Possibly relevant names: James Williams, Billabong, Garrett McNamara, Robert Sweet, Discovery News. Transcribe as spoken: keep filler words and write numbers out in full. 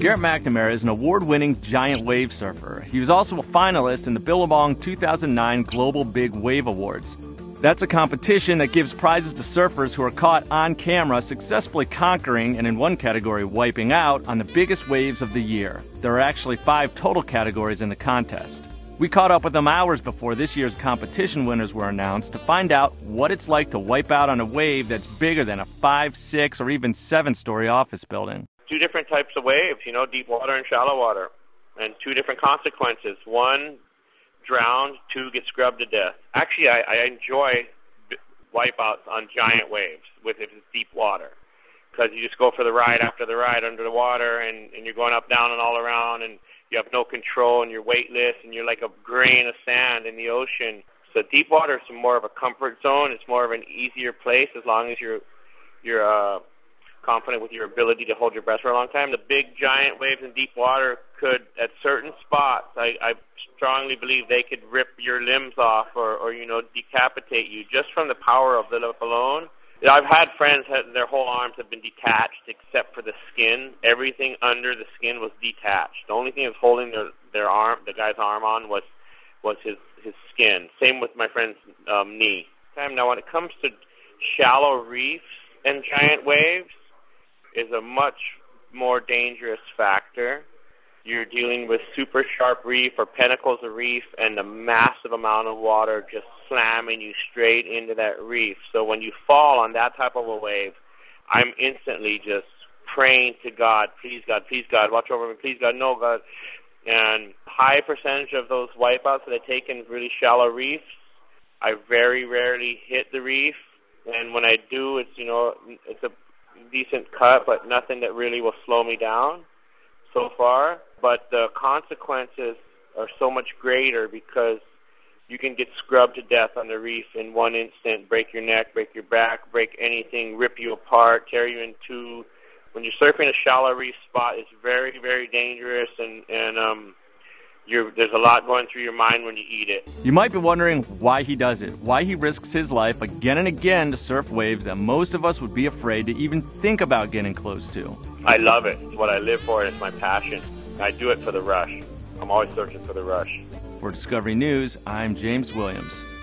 Garrett McNamara is an award-winning giant wave surfer. He was also a finalist in the Billabong two thousand nine Global Big Wave Awards. That's a competition that gives prizes to surfers who are caught on camera successfully conquering, and in one category wiping out, on the biggest waves of the year. There are actually five total categories in the contest. We caught up with them hours before this year's competition winners were announced to find out what it's like to wipe out on a wave that's bigger than a five, six, or even seven-story office building. Two different types of waves, you know, deep water and shallow water, and two different consequences. One, drowned; two, get scrubbed to death. Actually, I, I enjoy wipeouts on giant waves with if it's deep water, because you just go for the ride after the ride under the water, and, and you're going up, down, and all around, and you have no control, and you're weightless, and you're like a grain of sand in the ocean. So deep water is more of a comfort zone. It's more of an easier place as long as you're you're uh, confident with your ability to hold your breath for a long time. The big giant waves in deep water could, at certain spots, I, I strongly believe they could rip your limbs off or, or, you know, decapitate you just from the power of the lip alone. I've had friends that their whole arms have been detached except for the skin. Everything under the skin was detached. The only thing that was holding their, their arm, the guy's arm on, was was his, his skin. Same with my friend's um, knee. Now, when it comes to shallow reefs and giant waves, is a much more dangerous factor. You're dealing with super sharp reef or pinnacles of reef and a massive amount of water just slamming you straight into that reef. So when you fall on that type of a wave, I'm instantly just praying to God, please God, please God, watch over me, please God, no God. And high percentage of those wipeouts that I take in really shallow reefs, I very rarely hit the reef. And when I do, it's, you know, it's a decent cut, but nothing that really will slow me down so far. But the consequences are so much greater because you can get scrubbed to death on the reef in one instant, break your neck, break your back, break anything, rip you apart, tear you in two. When you're surfing a shallow reef spot, it's very, very dangerous, and, and um, you're, there's a lot going through your mind when you eat it. You might be wondering why he does it, why he risks his life again and again to surf waves that most of us would be afraid to even think about getting close to. I love it. It's what I live for. It's my passion. I do it for the rush. I'm always searching for the rush. For Discovery News, I'm James Williams.